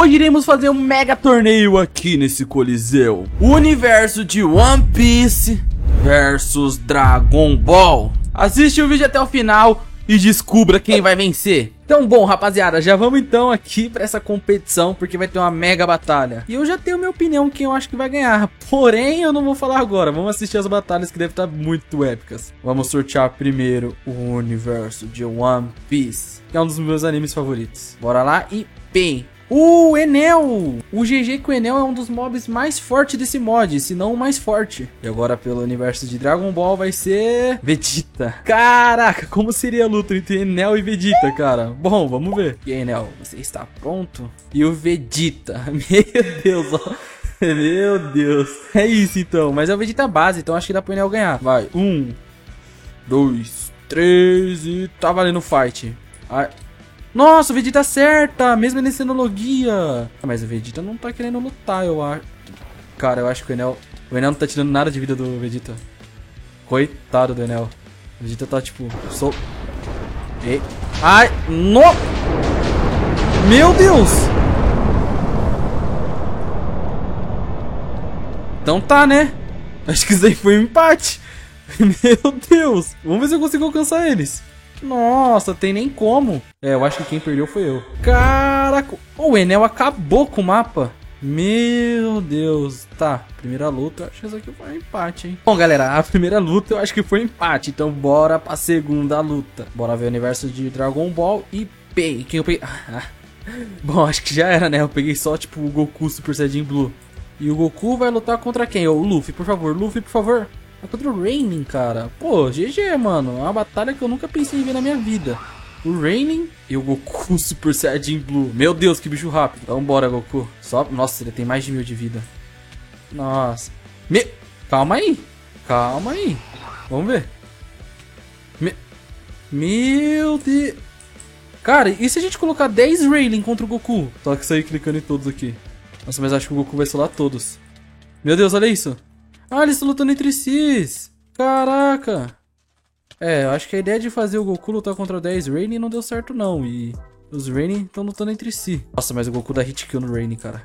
Hoje iremos fazer um mega torneio aqui nesse coliseu. O universo de One Piece versus Dragon Ball. Assiste o vídeo até o final e descubra quem vai vencer. Então, bom, rapaziada, já vamos então aqui pra essa competição, porque vai ter uma mega batalha. E eu já tenho minha opinião quem eu acho que vai ganhar, porém eu não vou falar agora. Vamos assistir as batalhas que devem estar muito épicas. Vamos sortear primeiro o universo de One Piece, que é um dos meus animes favoritos. Bora lá e bem. O Enel! O GG com o Enel é um dos mobs mais fortes desse mod, se não o mais forte. E agora pelo universo de Dragon Ball vai ser... Vegeta. Caraca, como seria a luta entre Enel e Vegeta, cara? Bom, vamos ver. E aí, Enel, você está pronto? E o Vegeta. Meu Deus, ó. Meu Deus. É isso, então. Mas é o Vegeta base, então acho que dá pro Enel ganhar. Vai. 1, 2, 3 e... Tá valendo o fight. Ai... Nossa, o Vegeta acerta, mesmo ele sendo logia. Mas o Vegeta não tá querendo lutar, eu acho. Cara, eu acho que o Enel não tá tirando nada de vida do Vegeta. Coitado do Enel. O Vegeta tá tipo... E... Ai, no... Meu Deus! Então tá, né? Acho que isso aí foi um empate. Meu Deus! Vamos ver se eu consigo alcançar eles. Nossa, tem nem como. É, eu acho que quem perdeu foi eu. Caraca, o Enel acabou com o mapa. Meu Deus. Tá, primeira luta, acho que isso aqui foi um empate, hein. Bom, galera, a primeira luta eu acho que foi um empate. Então bora pra segunda luta. Bora ver o universo de Dragon Ball e Pei. Quem eu peguei? Bom, acho que já era, né. Eu peguei só, tipo, o Goku Super Saiyajin Blue. E o Goku vai lutar contra quem? O Luffy, por favor, Luffy, por favor. É contra o Raining, cara. Pô, GG, mano. É uma batalha que eu nunca pensei em ver na minha vida. O Raining e o Goku Super Saiyajin Blue. Meu Deus, que bicho rápido. Então bora, Goku. Só... Nossa, ele tem mais de 1000 de vida. Nossa. Calma aí. Calma aí. Vamos ver. Meu Deus. Cara, e se a gente colocar 10 Raining contra o Goku? Só que sair clicando em todos aqui. Nossa, mas acho que o Goku vai solar todos. Meu Deus, olha isso. Ah, eles estão lutando entre si. Caraca. É, eu acho que a ideia de fazer o Goku lutar contra 10 Raining não deu certo, não. E os Raining estão lutando entre si. Nossa, mas o Goku dá hit kill no Raining, cara.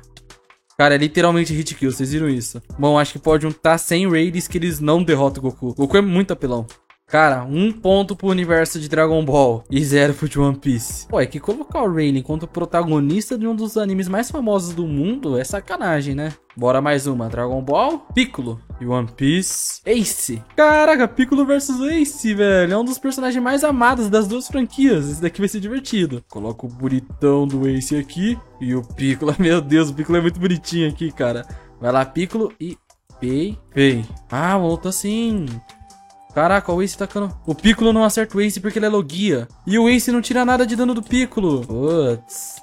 Cara, é literalmente hit kill, vocês viram isso? Bom, acho que pode juntar 100 Raidings que eles não derrotam o Goku. O Goku é muito apelão. Cara, 1 ponto pro universo de Dragon Ball e 0 pro de One Piece. Pô, é que colocar o Raining contra o protagonista de um dos animes mais famosos do mundo é sacanagem, né? Bora mais uma. Dragon Ball, Piccolo e One Piece, Ace. Caraca, Piccolo versus Ace, velho. É um dos personagens mais amados das duas franquias. Esse daqui vai ser divertido. Coloca o bonitão do Ace aqui e o Piccolo. Meu Deus, o Piccolo é muito bonitinho aqui, cara. Vai lá, Piccolo e Pei. Ah, voltou sim. Caraca, o Ace tacando... O Piccolo não acerta o Ace porque ele é logia. E o Ace não tira nada de dano do Piccolo. Putz.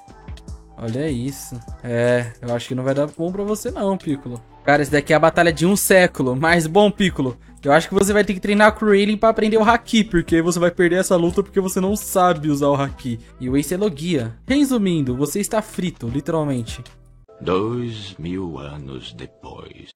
Olha isso. É, eu acho que não vai dar bom pra você não, Piccolo. Cara, esse daqui é a batalha de um século. Mas bom, Piccolo, eu acho que você vai ter que treinar com o Raining pra aprender o Haki. Porque você vai perder essa luta porque você não sabe usar o Haki. E o Ace é logia. Resumindo, você está frito, literalmente. 2000 anos depois.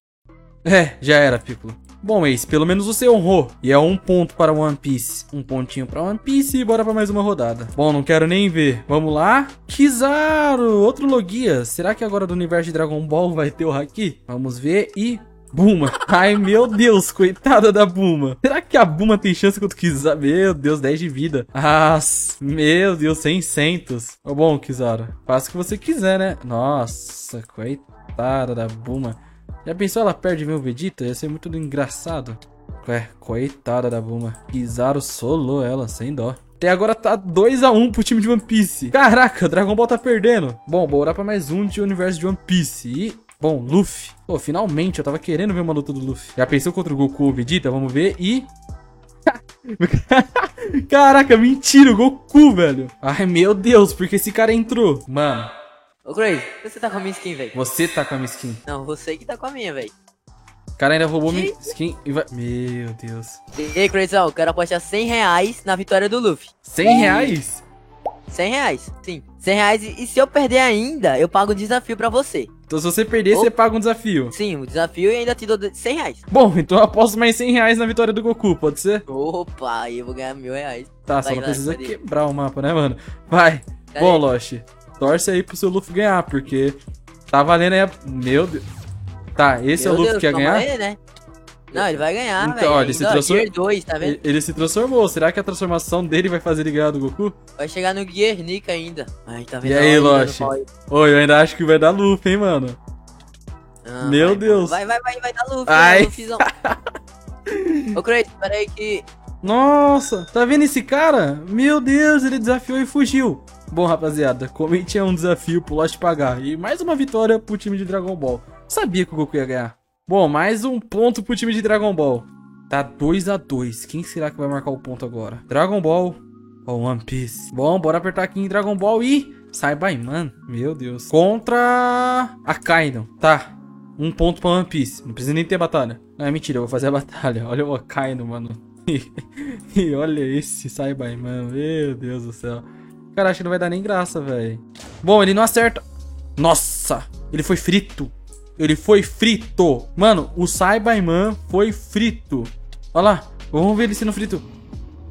É, já era, Piccolo. Bom, Ace, pelo menos você honrou. E é 1 ponto para One Piece. 1 pontinho para One Piece e bora para mais uma rodada. Bom, não quero nem ver. Vamos lá. Kizaru, outro logia. Será que agora do universo de Dragon Ball vai ter o Haki? Vamos ver e... Buma. Ai, meu Deus, coitada da Buma. Será que a Buma tem chance contra o Kizaru? Meu Deus, 10 de vida. Ah, meu Deus, 600. Bom, Kizaru, faça o que você quiser, né? Nossa, coitada da Buma. Já pensou ela perde meu Vegeta? Ia ser muito engraçado. Ué, coitada da Buma. Kizaru solou ela, sem dó. Até agora tá 2 a 1 pro time de One Piece. Caraca, Dragon Ball tá perdendo. Bom, bora pra mais um de universo de One Piece. E, bom, Luffy. Pô, finalmente, eu tava querendo ver uma luta do Luffy. Já pensou contra o Goku ou Vegeta? Vamos ver e... Caraca, mentira, o Goku, velho. Ai, meu Deus, porque esse cara entrou. Mano... Ô, Crazy, você tá com a minha skin, velho? Você tá com a minha skin? Não, você que tá com a minha, velho. O cara ainda roubou minha skin e vai... Meu Deus. E aí, Crazy, ó, eu quero apostar 100 reais na vitória do Luffy. 100 reais? 100 reais, sim. 100 reais e se eu perder ainda, eu pago um desafio pra você. Então se você perder, você paga um desafio? Sim, um desafio e ainda te dou 100 reais. Bom, então eu aposto mais 100 reais na vitória do Goku, pode ser? Opa, aí eu vou ganhar 1000 reais. Tá, vai, só não precisa quebrar o mapa, né, mano? Vai. Bom, Loshi. Torce aí pro seu Luffy ganhar, porque tá valendo aí. Meu Deus. Tá, esse meu é o Luffy que ia ganhar? Ele, né? Não, ele vai ganhar, então, velho. Ó, ele se transformou, tá vendo? Ele se transformou. Será que a transformação dele vai fazer ele ganhar do Goku? Vai chegar no Guernica ainda. Ai, tá vendo? E aí, Loshi? Oi, eu ainda acho que vai dar Luffy, hein, mano? Não, meu Deus. Vai dar Luffy. Ai. Luffyzão. Ô, Crazy, peraí que... Nossa, tá vendo esse cara? Meu Deus, ele desafiou e fugiu. Bom, rapaziada, comente é um desafio pro Lost pagar. E mais uma vitória pro time de Dragon Ball. Sabia que o Goku ia ganhar. Bom, mais um ponto pro time de Dragon Ball. Tá 2x2. Quem será que vai marcar o ponto agora? Dragon Ball ou One Piece? Bom, bora apertar aqui em Dragon Ball e... Saibaiman, meu Deus. Contra a Kaido. Tá. Um ponto pra One Piece. Não precisa nem ter batalha. Não, é mentira, eu vou fazer a batalha. Olha o Akainu, mano. E olha esse Saibaiman. Meu Deus do céu. Cara, acho que não vai dar nem graça, velho. Bom, ele não acerta. Nossa! Ele foi frito. Ele foi frito. Mano, o Saibaiman foi frito. Olha lá. Vamos ver ele sendo frito.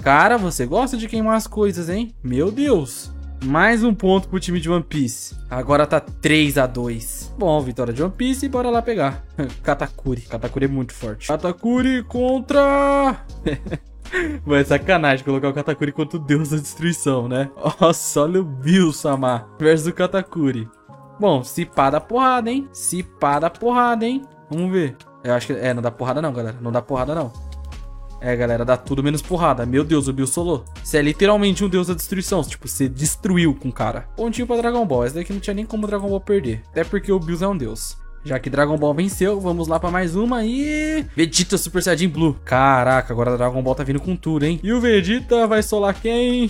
Cara, você gosta de queimar as coisas, hein? Meu Deus. Mais um ponto pro time de One Piece. Agora tá 3x2. Bom, vitória de One Piece e bora lá pegar. Katakuri. Katakuri é muito forte. Katakuri contra... Mano, é sacanagem colocar o Katakuri contra o Deus da Destruição, né? Nossa, olha o Bill, Samar. Versus o Katakuri. Bom, se pá da porrada, hein? Se pá da porrada, hein? Vamos ver. Eu acho que... É, não dá porrada não, galera. Não dá porrada não. É, galera, dá tudo menos porrada. Meu Deus, o Bill solou. Você é literalmente um deus da destruição. Tipo, você destruiu com o cara. Pontinho pra Dragon Ball. Essa daqui não tinha nem como o Dragon Ball perder. Até porque o Bill é um deus. Já que Dragon Ball venceu, vamos lá pra mais uma e... Vegeta Super Saiyajin Blue. Caraca, agora Dragon Ball tá vindo com tudo, hein? E o Vegeta vai solar quem?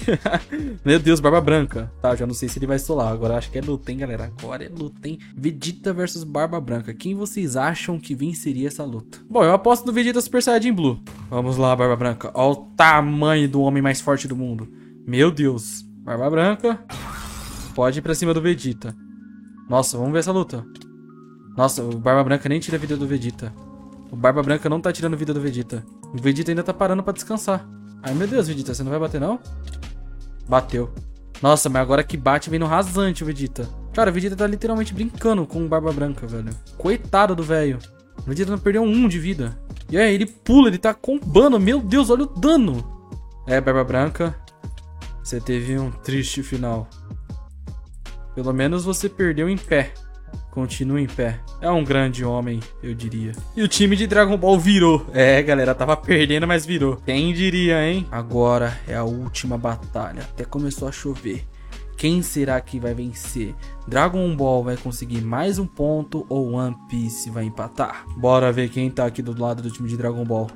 Meu Deus, Barba Branca. Tá, já não sei se ele vai solar. Agora acho que é luta, hein, galera? Agora é luta, hein? Vegeta versus Barba Branca. Quem vocês acham que venceria essa luta? Bom, eu aposto no Vegeta Super Saiyajin Blue. Vamos lá, Barba Branca. Olha o tamanho do homem mais forte do mundo. Meu Deus. Barba Branca. Pode ir pra cima do Vegeta. Nossa, vamos ver essa luta. Nossa, o Barba Branca nem tira a vida do Vegeta. O Barba Branca não tá tirando a vida do Vegeta. O Vegeta ainda tá parando pra descansar. Ai, meu Deus, Vegeta, você não vai bater, não? Bateu. Nossa, mas agora que bate, vem no rasante o Vegeta. Cara, o Vegeta tá literalmente brincando com o Barba Branca, velho. Coitado do velho. O Vegeta não perdeu um de vida. E aí, ele pula, ele tá combando. Meu Deus, olha o dano. É, Barba Branca, você teve um triste final. Pelo menos você perdeu em pé. Continua em pé. É um grande homem, eu diria. E o time de Dragon Ball virou. É, galera, tava perdendo, mas virou. Quem diria, hein? Agora é a última batalha. Até começou a chover. Quem será que vai vencer? Dragon Ball vai conseguir mais um ponto ou One Piece vai empatar? Bora ver quem tá aqui do lado do time de Dragon Ball.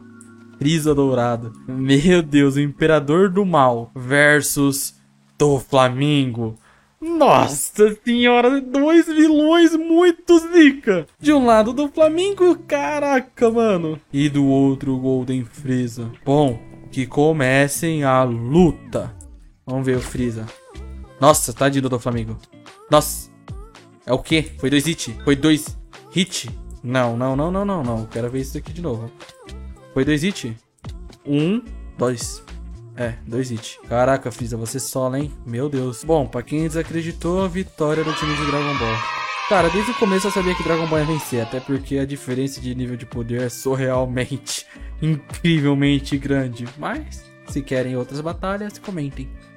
Freeza Dourado. Meu Deus, o Imperador do Mal versus Doflamingo. Nossa senhora, dois vilões muito zica. De um lado do Doflamingo, caraca, mano. E do outro, Golden Freeza. Bom, que comecem a luta. Vamos ver o Freeza. Nossa, tadinho do Doflamingo. Nossa. É o quê? Foi dois hit? Foi dois hit? Não, não, não, não, não, não. Quero ver isso aqui de novo. Foi dois hit? Um, dois. É, dois hits. Caraca, Freeza, você sola, hein? Meu Deus. Bom, pra quem desacreditou, a vitória do time de Dragon Ball. Cara, desde o começo eu sabia que Dragon Ball ia vencer, até porque a diferença de nível de poder é surrealmente, incrivelmente grande. Mas, se querem outras batalhas, comentem.